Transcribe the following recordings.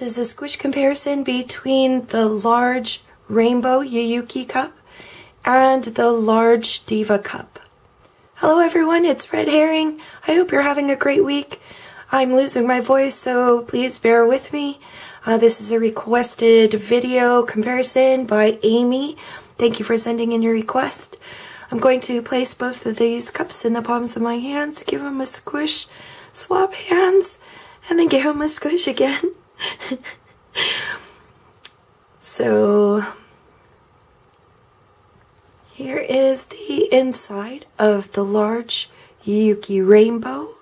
this is a squish comparison between the large rainbow Yuuki cup and the large Diva cup. Hello everyone, it's Red Herring. I hope you're having a great week. I'm losing my voice, so please bear with me. This is a requested video comparison by Amy. Thank you for sending in your request. I'm going to place both of these cups in the palms of my hands, give them a squish, swap hands, and then give them a squish again. So here is the inside of the large Yuuki rainbow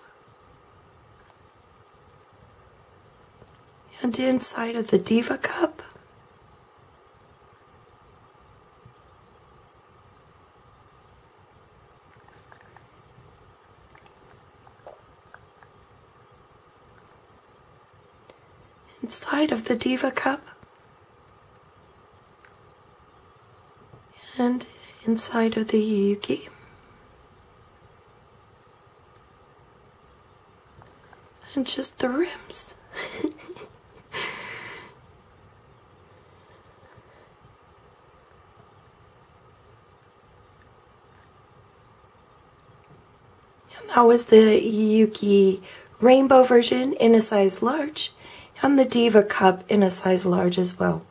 and inside of the Diva cup. Inside of the Diva cup and inside of the Yuuki. And just the rims. And that was the Yuuki rainbow version in a size large. And the Diva cup in a size large as well.